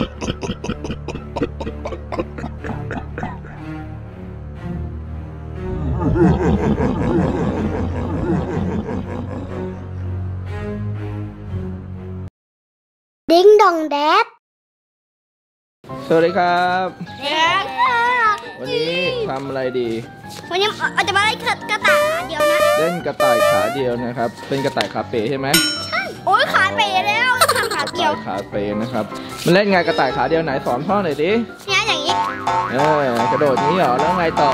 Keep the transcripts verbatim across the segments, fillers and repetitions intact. Ding Dong Dad สวัสดีครับสวัสดีค่ะวันนี้ทำอะไรดีวันนี้อาจจะมาเล่นกระต่ายขาเดียวนะเล่นกระต่ายขาเดียวนะครับเป็นกระต่ายขาเป๋ใช่ไหมใช่โอ้ยขาเป๋แล้วทำขาเดียวขาเป๋นะครับมันเล่นไงกระต่ายขาเดียวไหนสอนพ่อหน่อยดิเนี่ยอย่างนี้เออกระโดดนี้เหรอแล้วไงต่อ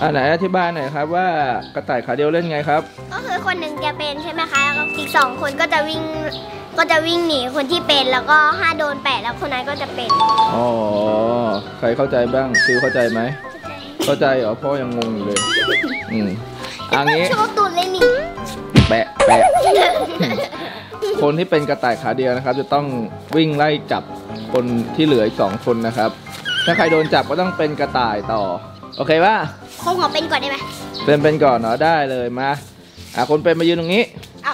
อ่ะไหนอธิบายหน่อยครับว่ากระต่ายขาเดียวเล่นไงครับก็คือคนหนึ่งจะเป็นใช่ไหมคะแล้วอีกสองคนก็จะวิ่งก็จะวิ่งหนีคนที่เป็นแล้วก็ห้าโดนแปะแล้วคนนั้นก็จะเป็นอ๋อใครเข้าใจบ้างซิวเข้าใจไหมเข้าใจเหรอพ่อยังงงอยู่เลยอืมอันนี้ชอบตูดเลยนี่แปะแปะคนที่เป็นกระต่ายขาเดียวนะครับจะต้องวิ่งไล่จับคนที่เหลืออีกสองคนนะครับถ้าใครโดนจับก็ต้องเป็นกระต่ายต่อโอเคป่ะคนขอเป็นก่อนได้ไหมเป็นเป็นก่อนเนาะได้เลยมาอ่ะคนเป็นมายืนตรงนี้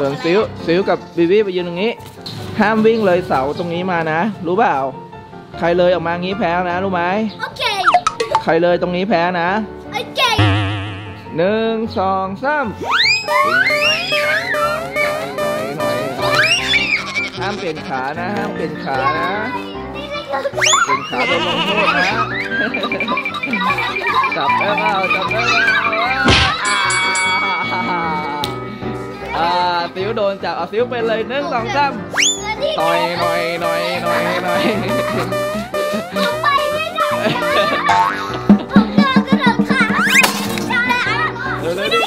ส่วนซิวซิวกับบีบี้ไปยืนตรงนี้ห้ามวิ่งเลยเสาตรงนี้มานะรู้เปล่าใครเลยออกมางี้แพ้นะรู้ไหมโอเคใครเลยตรงนี้แพ้นะโอเคหนึ่งสองสามห้ามเปลี่ยนขานะห้ามเปลี่ยนขานะเปลี่ยนขาเป็นของพูดนะจับได้เปล่าจับได้เปล่าอ่าซิวโดนจับเอาซิวเป็นเลยหนึ่งสองสามหน่อยหน่อยหน่อยหน่อยหน่อยไปไม่ได้ผมเดินก็เดินขาเดินเลยดิ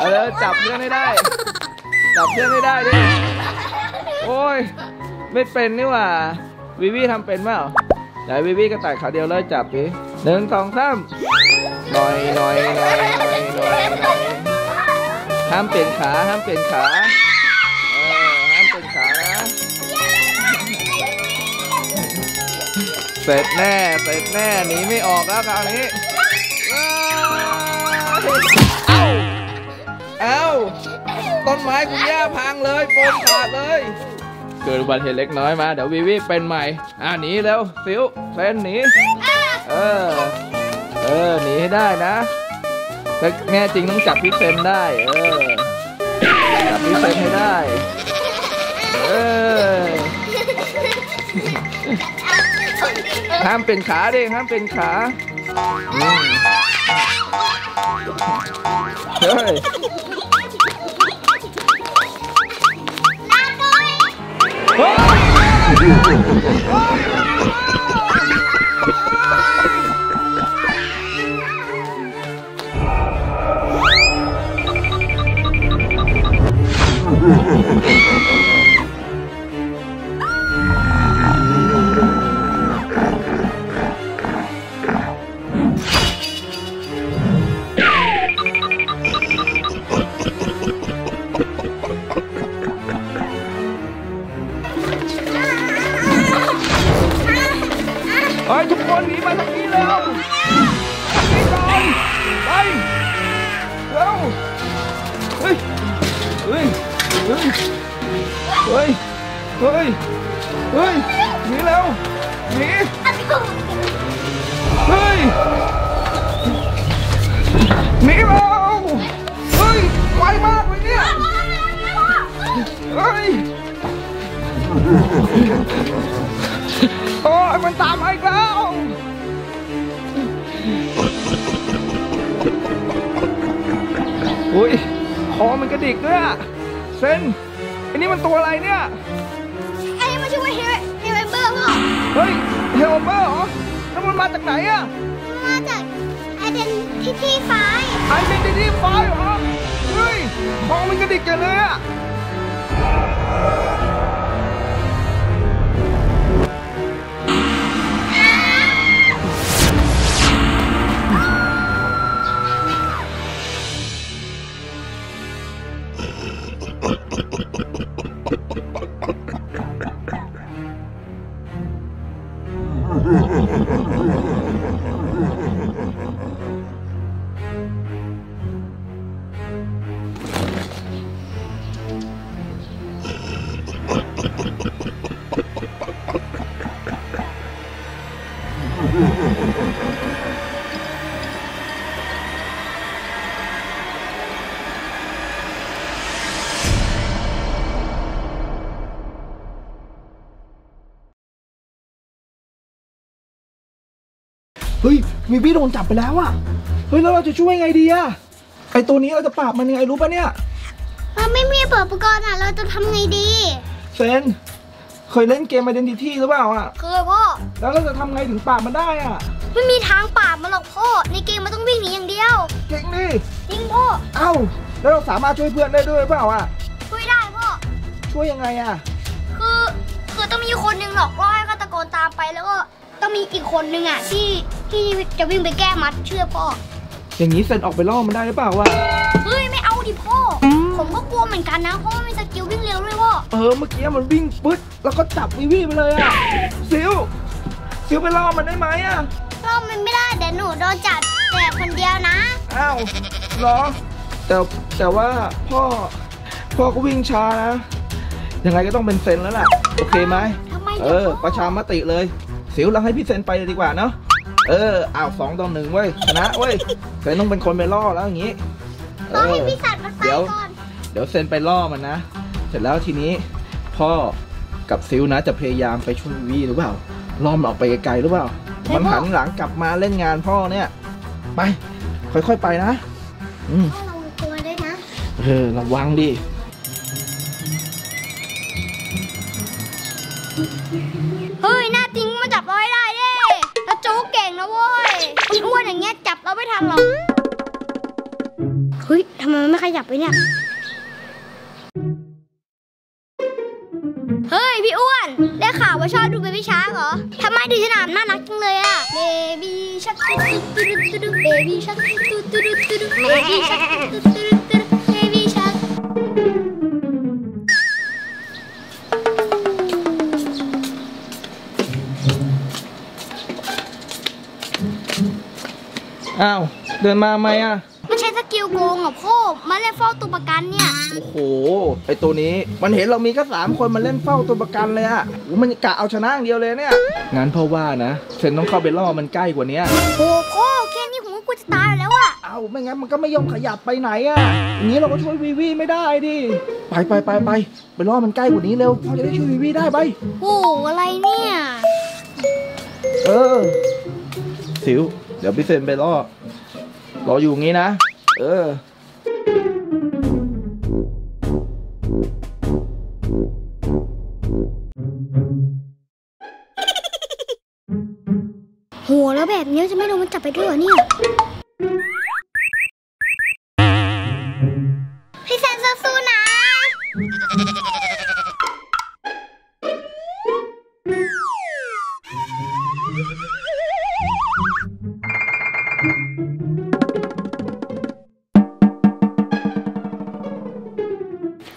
เออจับเพื่อนให้ได้จับเพื่อนให้ได้ดิโอ้ยไม่เป็นนี่หว่าวิวี่ทำเป็นเปล่าไหนวิวี่กระต่ายขาเดียวเลยจับดิหนึ่งสองสามหน่อยหน่อยหน่อยหน่อยหน่อยห้ามเปลี่ยนขาห้ามเปลี่ยนขาเออห้ามเปลี่ยนขานะเสร็จแน่เสร็จแน่หนีไม่ออกแล้วคราวนี้เอ้าเอ้าต้นไม้คุณย่าพังเลยปนขาดเลยเกิดอุบัติเหตุเล็กน้อยมาเดี๋ยววิวิเป็นใหม่อ่ะหนีแล้วซิวเป็นหนีเออเออหนีให้ได้นะถ้าแน่จริงต้องจับพี่เซนได้เออจับพี่เซนให้ได้เออห้ามเป็นขาดิห้ามเป็นขาเฮ้ยทุกคนหนีมาตรงนี้แล้วไปไปเร็วเฮ้ยเฮ้ยเฮ้ยเฮ้ยเฮ้ยเฮ้ยหนีแล้วหนีเฮ้ยหนีแล้วเฮ้ยไวมากเลยเนี่ยเฮ้ยโอ้ยมันตามมาอีกแล้วอุ้ยคอมันกระดิกด้วยอะเซนอันนี้มันตัวอะไรเนี่ยอันนี้มันชื่อว่าเฮเฮเวเบอร์พ่อเฮ้ยเฮเวเบอร์เหรอแล้วมันมาจากไหนอะมาจากไอเดนทิตี้ไฟไอเดนทิตี้ไฟเหรอเฮ้ยคอมันกระดิกกันเลยอะ เฮ้ยมีพี่โดนจับไปแล้วอะเฮ้ยแล้วเราจะช่วยไงดีอะไอตัวนี้เราจะปราบมันยังไงรู้ปะเนี่ยเราไม่มีอุปกรณ์อะเราจะทำไงดีเซนเคยเล่นเกม ไอเดนติตี้ หรือเปล่าอะเคยพ่อแล้วเราจะทำไงถึงปราบมันได้อะไม่มีทางปราบมันหรอกพ่อในเกมมันต้องวิ่งหนีอย่างเดียวจริงดิจริงพ่อเอ้าแล้วเราสามารถช่วยเพื่อนได้ด้วยเปล่าอะช่วยได้พ่อช่วยยังไงอะคือคือต้องมีคนหนึ่งหลอกล่อให้ฆาตกรตามไปแล้วก็ต้องมีอีกคนหนึ่งอะที่ที่จะวิ่งไปแก้มัดเชื่อพ่ออย่างนี้เซนออกไปล่อมันได้หรือเปล่าวะเฮ้ยไม่เอาดิพ่อผมก็กลัวเหมือนกันนะเพราะมันมีสกิลวิ่งเร็วด้วยพ่อเออเมื่อกี้มันวิ่งปึ๊ดแล้วก็จับวิวี่ไปเลยอะซิวซิวไปล่อมันได้ไหมอะล่อมันไม่ได้เดี๋ยวหนูโดนจับแต่คนเดียวนะอ้าวเหรอแต่แต่ว่าพ่อพ่อก็วิ่งช้านะยังไงก็ต้องเป็นเซนแล้วล่ะโอเคไหมเออประชามติเลยซิวเราให้พี่เซนไปเลยดีกว่าเนาะเอออ้าวสองต่อหนึ่งเว้ยชนะเว้ยเซนต้องเป็นคนไปล่อแล้วอย่างงี้รอให้พี่สัตว์มันไปก่อนเดี๋ยวเซนไปล่อมันนะเสร็จแล้วทีนี้พ่อกับซิวนะจะพยายามไปช่วยวีหรือเปล่าล่อมันออกไปไกลๆหรือเปล่ามันหันหลังกลับมาเล่นงานพ่อเนี่ยไปค่อยๆไปนะอืมระวังตัวด้วยนะเออระวังดิเฮ้ยหน้าจริงมาจับเราให้ได้เด้แล้วโจ๊กเก่งนะเว้ยมันอ้วนอย่างเงี้ยจับเราไม่ทันหรอกเฮ้ยทำไมมันไม่ขยับไปเนี่ยเฮ้ยพี่อ้วนได้ข่าวว่าชอบดูเบบี้ชาร์กเหรอทำไมดูสนามน่ารักจังเลยอะเบบี้ชาร์กตุ๊ดตุ๊ดตุ๊ดเบบี้ชาร์กตุ๊ดตุ๊ดตุ๊ดเบบี้ชาร์กตุ๊ดตุ๊ดตุ๊ดเบบี้ชาร์กอ้าวเดินมาไหมอะมันใช้สกิลโกงเหรอพ่อมาเล่นเฝ้าตัวประกันเนี่ยโอ้โหไอตัวนี้มันเห็นเรามีแค่สามคนมาเล่นเฝ้าตัวประกันเลยอะมันกะเอาชนะอย่างเดียวเลยเนี่ยงั้นพ่อว่านะเซนต้องเข้าไปล่อมันใกล้กว่านี้โอ้โหแค่นี้ผมก็กลัวจะตายแล้วอะเอาไม่งั้นมันก็ไม่ยอมขยับไปไหนอะอย่างนี้เราก็ช่วยวีวีไม่ได้ดิไปไปไปไปไปล่อมันใกล้กว่านี้เร็วพ่อจะได้ช่วยวีวีได้ไปโอ้อะไรเนี่ยเออสิวเดี๋ยวพี่เซนไปล่อรออยู่งี้นะเออโหแล้วแบบนี้จะไม่โดนมันจับไปด้วยเหรอเนี่ยพี่เซนสู้ๆนะ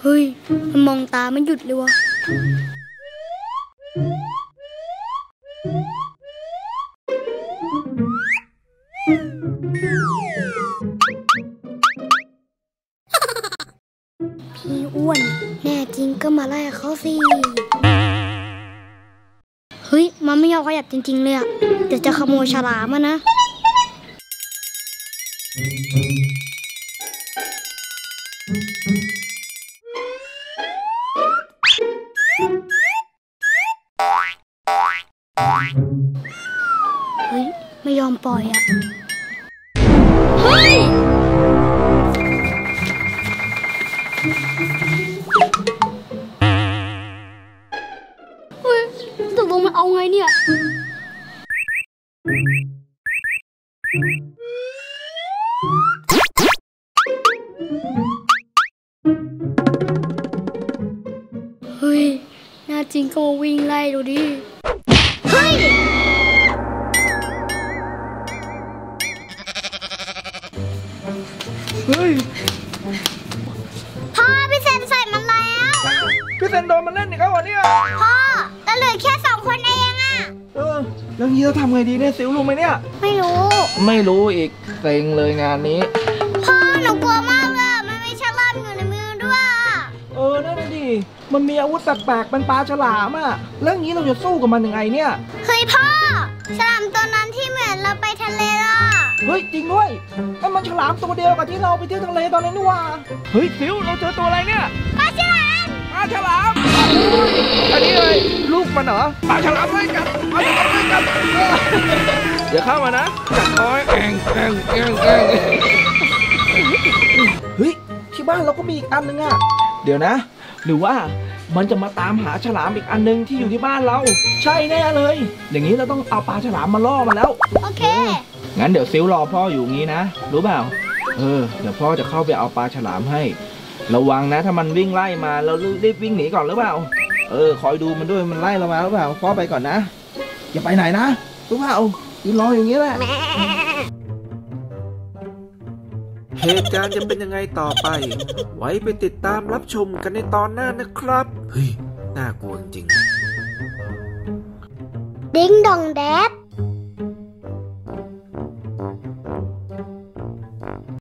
เฮ้ยมันมองตามันหยุดเลยวะพี่อ้วนแน่จริงก็มาไล่เขาสิเฮ้ยมันไม่ยอมขยับจริงๆเลยอะเดี๋ยวจะขโมยฉลามมานะเฮ้ยไม่ยอมปล่อยอ่ะเฮ้ยเฮ้ยตกลงมันเอาไงเนี่ยเฮ้ยน่าจริงก็มาวิ่งไล่ดูดิเฮ้ยเฮ้ยพ่อพี่เซนใส่มันแล้วพี่เซนโดนมันเล่นอีกแล้วเหรอเนี่ยพ่อเราเหลือแค่สองคนเองอะเออแล้วนี้เราทำไงดีเนี่ยซิวรู้ไหมเนี่ยไม่รู้ไม่รู้อีกเซ็งเลยงานนี้พ่อหนูกลัวมากเลยมันมีฉลามอยู่ในมือด้วยเออนั่นดิมันมีอาวุธแปลกๆเป็นปลาฉลามอะแล้วนี้เราจะสู้กับมันยังไงเนี่ยเฮ้ยพ่อฉลามตัวนั้นที่เหมือนเราไปทะเลล่ะเฮ้ยจริงด้วยนั่นมันฉลามตัวเดียวกับที่เราไปเที่ยวทะเลตอนนั้นนี่หว่าเฮ้ยซิวเราเจอตัวอะไรเนี่ยปลาฉลามปลาฉลามอันนี้เลยลูก มันเหรอปลาฉลามไม่กัดปลาฉลามไม่กัดเดี๋ยวเข้ามานะจับคอยแองแองแองแองเฮ้ยที่บ้านเราก็มีอีกอันนึงอ่ะเดี๋ยวนะหรือว่ามันจะมาตามหาฉลามอีกอันนึงที่อยู่ที่บ้านเราใช่แน่เลยอย่างนี้เราต้องเอาปลาฉลามมาล่อมันแล้วโอเคงั้นเดี๋ยวซิลรอพ่ออยู่งี้นะรู้เปล่าเออเดี๋ยวพ่อจะเข้าไปเอาปลาฉลามให้ระวังนะถ้ามันวิ่งไล่มาเรารีบวิ่งหนีก่อนหรือเปล่าเออคอยดูมันด้วยมันไล่เรามาหรือเปล่าพ่อไปก่อนนะอย่าไปไหนนะรู้เปล่ายืนรออย่างนี้แหละเหตุการณ์จะเป็นยังไงต่อไปไว้ไปติดตามรับชมกันในตอนหน้านะครับเฮ้ยน่ากลัวจริง Ding Dong Dad